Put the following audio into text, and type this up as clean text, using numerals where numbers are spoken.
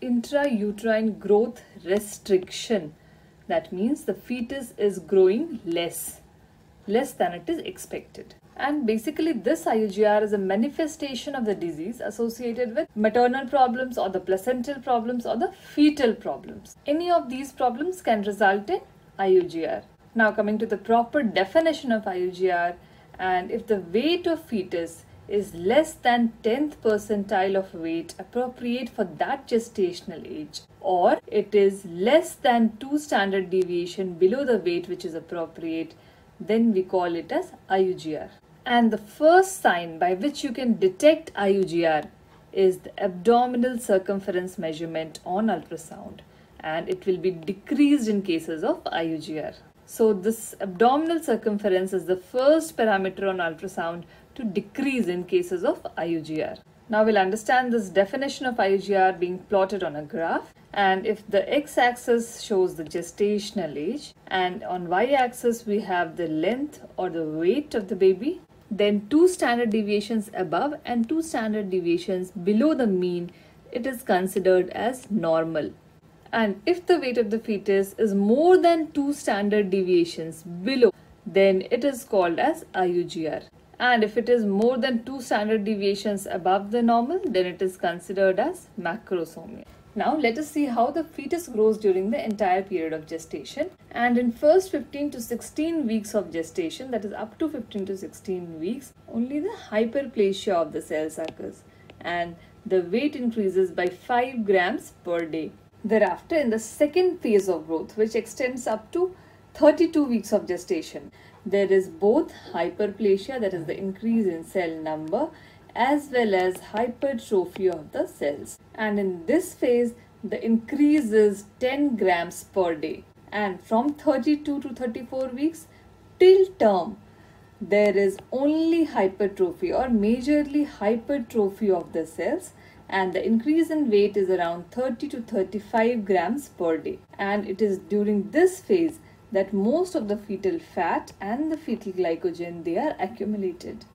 Intrauterine growth restriction. That means the fetus is growing less than it is expected. And basically this IUGR is a manifestation of the disease associated with maternal problems or the placental problems or the fetal problems. Any of these problems can result in IUGR. Now coming to the proper definition of IUGR, and if the weight of fetus is less than 10th percentile of weight appropriate for that gestational age, or it is less than 2 standard deviation below the weight which is appropriate, then we call it as IUGR. And the first sign by which you can detect IUGR is the abdominal circumference measurement on ultrasound, and it will be decreased in cases of IUGR. So this abdominal circumference is the first parameter on ultrasound to decrease in cases of IUGR. Now we'll understand this definition of IUGR being plotted on a graph, and if the x-axis shows the gestational age and on y-axis we have the length or the weight of the baby, then 2 standard deviations above and 2 standard deviations below the mean, it is considered as normal. And if the weight of the fetus is more than 2 standard deviations below, then it is called as IUGR. And if it is more than 2 standard deviations above the normal, then it is considered as macrosomia. Now let us see how the fetus grows during the entire period of gestation. And in first 15 to 16 weeks of gestation, that is up to 15 to 16 weeks, only the hyperplasia of the cells occurs, and the weight increases by 5 grams per day. Thereafter, in the second phase of growth, which extends up to 32 weeks of gestation, there is both hyperplasia, that is the increase in cell number, as well as hypertrophy of the cells. And in this phase, the increase is 10 grams per day. And from 32 to 34 weeks till term, there is only hypertrophy or majorly hypertrophy of the cells, and the increase in weight is around 30 to 35 grams per day. And it is during this phase that most of the fetal fat and the fetal glycogen, they are accumulated.